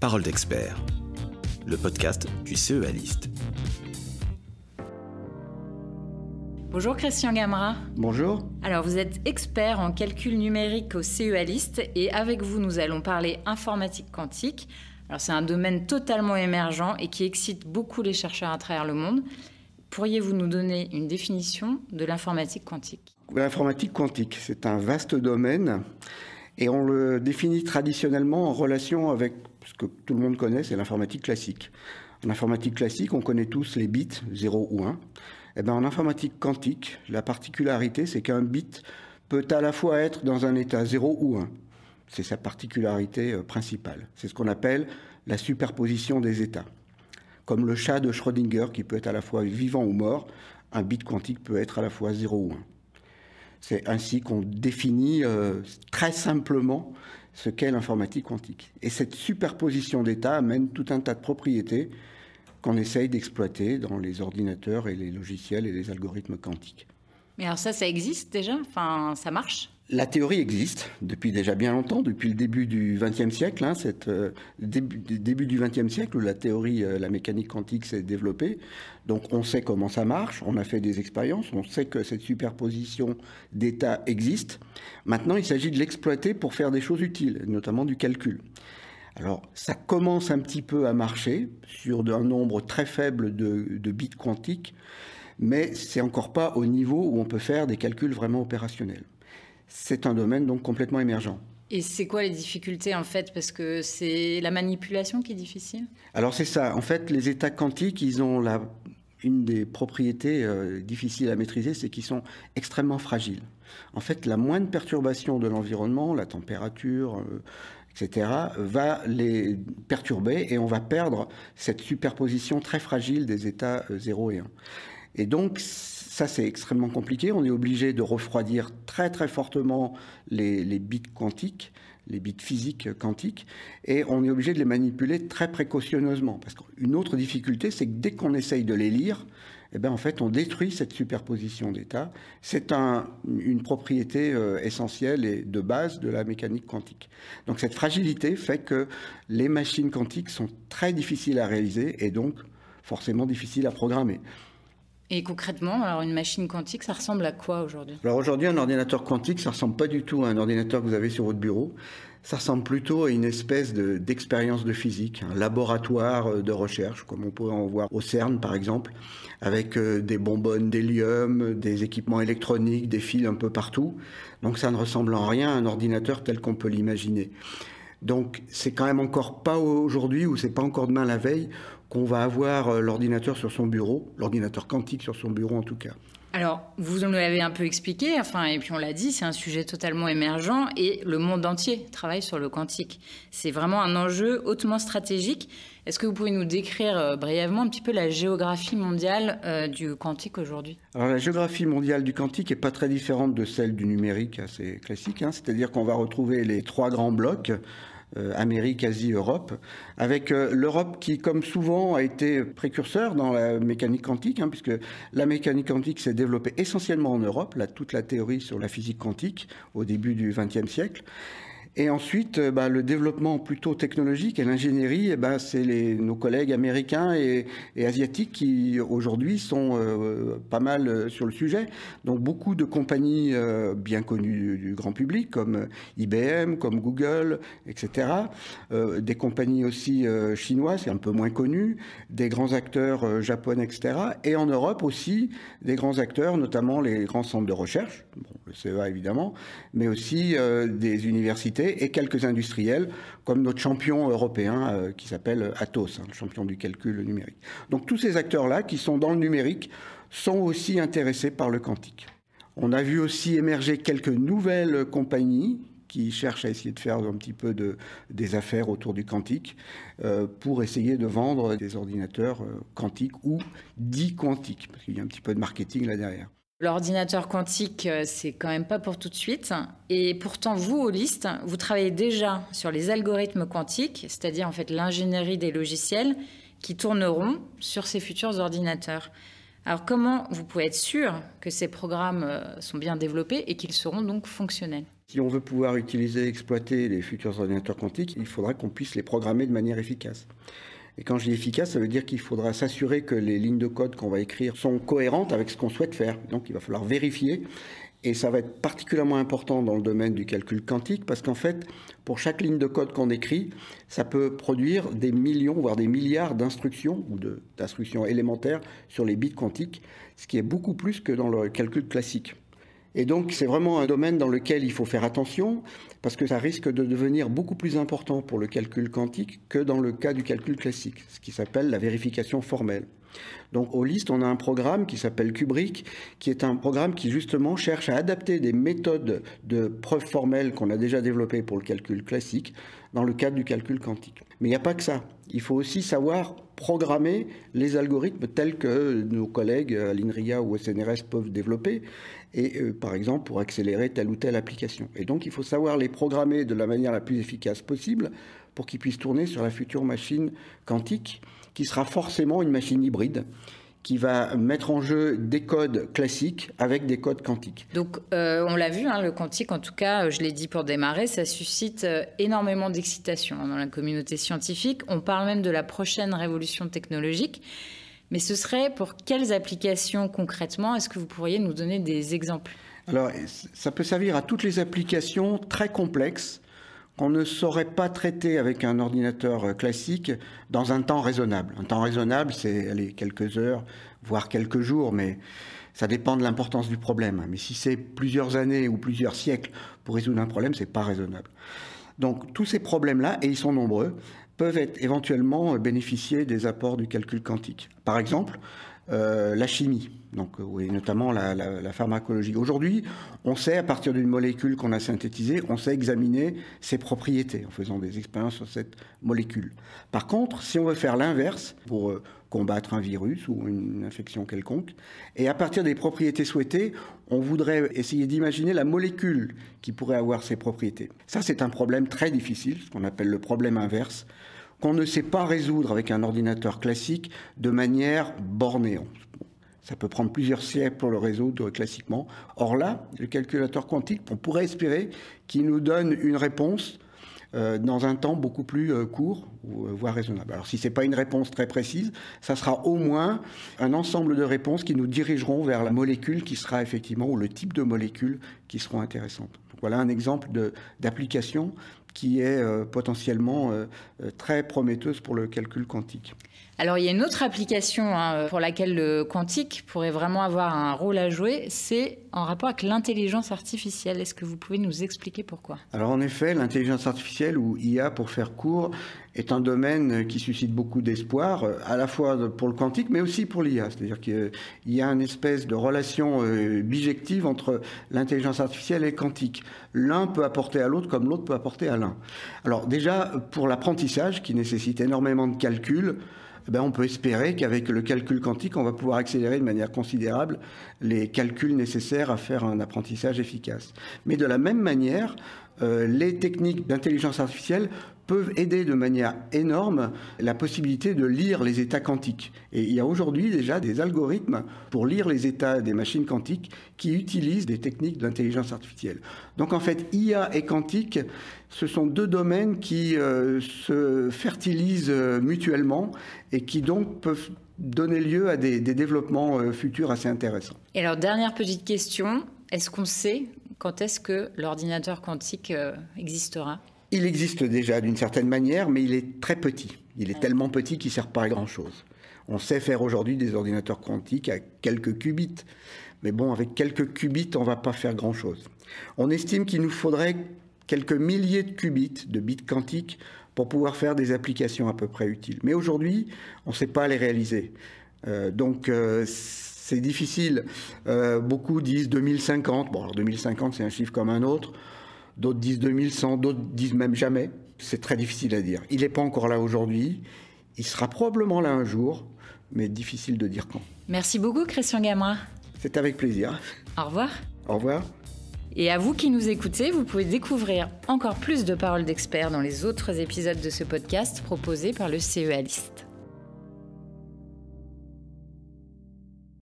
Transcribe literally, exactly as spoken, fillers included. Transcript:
Parole d'Experts, le podcast du C E A List. Bonjour Christian Gamra. Bonjour. Alors vous êtes expert en calcul numérique au C E A List et avec vous nous allons parler informatique quantique. Alors c'est un domaine totalement émergent et qui excite beaucoup les chercheurs à travers le monde. Pourriez-vous nous donner une définition de l'informatique quantique? L'informatique quantique, c'est un vaste domaine et on le définit traditionnellement en relation avec ce que tout le monde connaît, c'est l'informatique classique. En informatique classique, on connaît tous les bits zéro ou un. Eh bien, en informatique quantique, la particularité, c'est qu'un bit peut à la fois être dans un état zéro ou un. C'est sa particularité principale. C'est ce qu'on appelle la superposition des états. Comme le chat de Schrödinger qui peut être à la fois vivant ou mort, un bit quantique peut être à la fois zéro ou un. C'est ainsi qu'on définit euh, très simplement ce qu'est l'informatique quantique. Et cette superposition d'états amène tout un tas de propriétés qu'on essaye d'exploiter dans les ordinateurs et les logiciels et les algorithmes quantiques. Mais alors ça, ça existe déjà? Enfin, ça marche? La théorie existe depuis déjà bien longtemps, depuis le début du vingtième siècle. Hein, cette, euh, début, début du vingtième siècle, où la théorie, euh, la mécanique quantique s'est développée. Donc on sait comment ça marche, on a fait des expériences, on sait que cette superposition d'états existe. Maintenant, il s'agit de l'exploiter pour faire des choses utiles, notamment du calcul. Alors, ça commence un petit peu à marcher sur un nombre très faible de, de bits quantiques, mais c'est encore pas au niveau où on peut faire des calculs vraiment opérationnels. C'est un domaine donc complètement émergent. Et c'est quoi les difficultés en fait? Parce que c'est la manipulation qui est difficile? Alors c'est ça. En fait, les états quantiques, ils ont la... une des propriétés euh, difficiles à maîtriser, c'est qu'ils sont extrêmement fragiles. En fait, la moindre perturbation de l'environnement, la température... Euh, et cetera, va les perturber et on va perdre cette superposition très fragile des états zéro et un. Et donc, ça, c'est extrêmement compliqué. On est obligé de refroidir très, très fortement les, les bits quantiques, les bits physiques quantiques, et on est obligé de les manipuler très précautionneusement. Parce qu'une autre difficulté, c'est que dès qu'on essaye de les lire, eh bien, en fait, on détruit cette superposition d'états. C'est un, une propriété essentielle et de base de la mécanique quantique. Donc cette fragilité fait que les machines quantiques sont très difficiles à réaliser et donc forcément difficiles à programmer. Et concrètement, alors une machine quantique, ça ressemble à quoi aujourd'hui? Alors aujourd'hui, un ordinateur quantique, ça ne ressemble pas du tout à un ordinateur que vous avez sur votre bureau. Ça ressemble plutôt à une espèce d'expérience de, de physique, un laboratoire de recherche, comme on peut en voir au CERN par exemple, avec des bonbonnes d'hélium, des équipements électroniques, des fils un peu partout. Donc ça ne ressemble en rien à un ordinateur tel qu'on peut l'imaginer. Donc c'est quand même encore pas aujourd'hui ou c'est pas encore demain la veille qu'on va avoir l'ordinateur sur son bureau, l'ordinateur quantique sur son bureau en tout cas. Alors vous nous l'avez un peu expliqué, enfin et puis on l'a dit, c'est un sujet totalement émergent et le monde entier travaille sur le quantique. C'est vraiment un enjeu hautement stratégique. Est-ce que vous pouvez nous décrire euh, brièvement un petit peu la géographie mondiale euh, du quantique aujourd'hui? Alors la géographie mondiale du quantique n'est pas très différente de celle du numérique assez classique, hein, c'est-à-dire qu'on va retrouver les trois grands blocs, euh, Amérique, Asie, Europe, avec euh, l'Europe qui, comme souvent, a été précurseur dans la mécanique quantique, hein, puisque la mécanique quantique s'est développée essentiellement en Europe, là, toute la théorie sur la physique quantique au début du vingtième siècle. Et ensuite, bah, le développement plutôt technologique et l'ingénierie, bah, c'est nos collègues américains et, et asiatiques qui aujourd'hui sont euh, pas mal sur le sujet. Donc beaucoup de compagnies euh, bien connues du, du grand public, comme I B M, comme Google, et cetera. Euh, des compagnies aussi euh, chinoises, c'est un peu moins connu, des grands acteurs euh, japonais, et cetera. Et en Europe aussi, des grands acteurs, notamment les grands centres de recherche, bon, le C E A évidemment, mais aussi euh, des universités et quelques industriels comme notre champion européen euh, qui s'appelle Atos, hein, le champion du calcul numérique. Donc tous ces acteurs-là qui sont dans le numérique sont aussi intéressés par le quantique. On a vu aussi émerger quelques nouvelles compagnies qui cherchent à essayer de faire un petit peu de, des affaires autour du quantique euh, pour essayer de vendre des ordinateurs euh, quantiques ou dits quantiques, parce qu'il y a un petit peu de marketing là derrière. L'ordinateur quantique, c'est quand même pas pour tout de suite. Et pourtant, vous, au List, vous travaillez déjà sur les algorithmes quantiques, c'est-à-dire en fait l'ingénierie des logiciels qui tourneront sur ces futurs ordinateurs. Alors comment vous pouvez être sûr que ces programmes sont bien développés et qu'ils seront donc fonctionnels? Si on veut pouvoir utiliser, exploiter les futurs ordinateurs quantiques, il faudra qu'on puisse les programmer de manière efficace. Et quand je dis efficace, ça veut dire qu'il faudra s'assurer que les lignes de code qu'on va écrire sont cohérentes avec ce qu'on souhaite faire. Donc il va falloir vérifier. Et ça va être particulièrement important dans le domaine du calcul quantique parce qu'en fait, pour chaque ligne de code qu'on écrit, ça peut produire des millions, voire des milliards d'instructions ou d'instructions élémentaires sur les bits quantiques, ce qui est beaucoup plus que dans le calcul classique. Et donc, c'est vraiment un domaine dans lequel il faut faire attention parce que ça risque de devenir beaucoup plus important pour le calcul quantique que dans le cas du calcul classique, ce qui s'appelle la vérification formelle. Donc au List, on a un programme qui s'appelle Cubic, qui est un programme qui justement cherche à adapter des méthodes de preuve formelle qu'on a déjà développées pour le calcul classique dans le cadre du calcul quantique. Mais il n'y a pas que ça. Il faut aussi savoir programmer les algorithmes tels que nos collègues à l'INRIA ou au C N R S peuvent développer, et euh, par exemple pour accélérer telle ou telle application. Et donc il faut savoir les programmer de la manière la plus efficace possible pour qu'ils puissent tourner sur la future machine quantique, qui sera forcément une machine hybride qui va mettre en jeu des codes classiques avec des codes quantiques. Donc euh, on l'a vu, hein, le quantique, en tout cas, je l'ai dit pour démarrer, ça suscite énormément d'excitation dans la communauté scientifique. On parle même de la prochaine révolution technologique. Mais ce serait pour quelles applications concrètement? Est-ce que vous pourriez nous donner des exemples? Alors ça peut servir à toutes les applications très complexes qu'on ne saurait pas traiter avec un ordinateur classique dans un temps raisonnable. Un temps raisonnable, c'est quelques heures, voire quelques jours, mais ça dépend de l'importance du problème. Mais si c'est plusieurs années ou plusieurs siècles pour résoudre un problème, c'est pas raisonnable. Donc tous ces problèmes-là, et ils sont nombreux, peuvent être éventuellement bénéficier des apports du calcul quantique. Par exemple, euh, la chimie. Donc, oui, notamment la, la, la pharmacologie. Aujourd'hui, on sait, à partir d'une molécule qu'on a synthétisée, on sait examiner ses propriétés en faisant des expériences sur cette molécule. Par contre, si on veut faire l'inverse pour combattre un virus ou une infection quelconque, et à partir des propriétés souhaitées, on voudrait essayer d'imaginer la molécule qui pourrait avoir ces propriétés. Ça, c'est un problème très difficile, ce qu'on appelle le problème inverse, qu'on ne sait pas résoudre avec un ordinateur classique de manière bornée. Ça peut prendre plusieurs siècles pour le résoudre classiquement. Or là, le calculateur quantique, on pourrait espérer qu'il nous donne une réponse euh, dans un temps beaucoup plus euh, court, voire raisonnable. Alors si ce n'est pas une réponse très précise, ça sera au moins un ensemble de réponses qui nous dirigeront vers la molécule qui sera effectivement, ou le type de molécule qui seront intéressantes. Donc, voilà un exemple d'application qui est euh, potentiellement euh, très prometteuse pour le calcul quantique. Alors il y a une autre application hein, pour laquelle le quantique pourrait vraiment avoir un rôle à jouer, c'est en rapport avec l'intelligence artificielle. Est-ce que vous pouvez nous expliquer pourquoi? Alors en effet, l'intelligence artificielle, ou I A pour faire court, est un domaine qui suscite beaucoup d'espoir, à la fois pour le quantique, mais aussi pour l'I A. C'est-à-dire qu'il y a une espèce de relation bijective entre l'intelligence artificielle et le quantique. L'un peut apporter à l'autre comme l'autre peut apporter à l'un. Alors déjà, pour l'apprentissage, qui nécessite énormément de calculs, ben on peut espérer qu'avec le calcul quantique, on va pouvoir accélérer de manière considérable les calculs nécessaires à faire un apprentissage efficace. Mais de la même manière, euh, les techniques d'intelligence artificielle peuvent aider de manière énorme la possibilité de lire les états quantiques. Et il y a aujourd'hui déjà des algorithmes pour lire les états des machines quantiques qui utilisent des techniques d'intelligence artificielle. Donc en fait, I A et quantique, ce sont deux domaines qui euh, se fertilisent mutuellement et qui donc peuvent donner lieu à des, des développements euh, futurs assez intéressants. Et alors, dernière petite question, est-ce qu'on sait quand est-ce que l'ordinateur quantique euh, existera ? Il existe déjà d'une certaine manière, mais il est très petit. Il est tellement petit qu'il ne sert pas à grand-chose. On sait faire aujourd'hui des ordinateurs quantiques à quelques qubits. Mais bon, avec quelques qubits, on ne va pas faire grand-chose. On estime qu'il nous faudrait quelques milliers de qubits, de bits quantiques, pour pouvoir faire des applications à peu près utiles. Mais aujourd'hui, on ne sait pas les réaliser. Euh, donc... Euh, c'est difficile. Euh, beaucoup disent deux mille cinquante. Bon, alors deux mille cinquante, c'est un chiffre comme un autre. D'autres disent deux mille cent, d'autres disent même jamais. C'est très difficile à dire. Il n'est pas encore là aujourd'hui. Il sera probablement là un jour, mais difficile de dire quand. Merci beaucoup, Christian Gamra. C'est avec plaisir. Au revoir. Au revoir. Et à vous qui nous écoutez, vous pouvez découvrir encore plus de paroles d'experts dans les autres épisodes de ce podcast proposé par le C E A List.